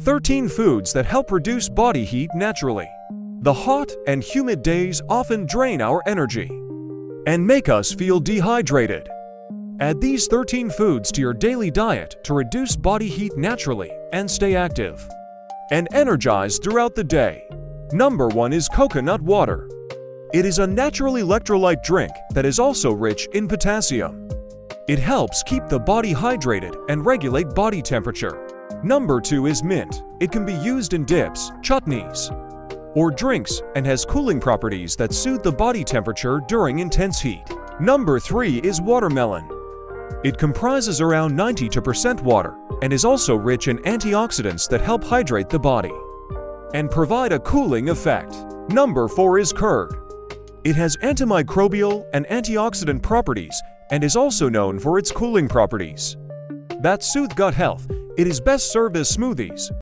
13 Foods that help reduce body heat naturally. The hot and humid days often drain our energy and make us feel dehydrated. Add these 13 foods to your daily diet to reduce body heat naturally and stay active and energized throughout the day. Number 1 is coconut water. It is a natural electrolyte drink that is also rich in potassium. It helps keep the body hydrated and regulate body temperature. Number 2 is mint. It can be used in dips, chutneys, or drinks and has cooling properties that soothe the body temperature during intense heat. Number 3 is watermelon. It comprises around 92% water and is also rich in antioxidants that help hydrate the body and provide a cooling effect. Number 4 is curd. It has antimicrobial and antioxidant properties and is also known for its cooling properties that soothe gut health. It is best served as smoothies,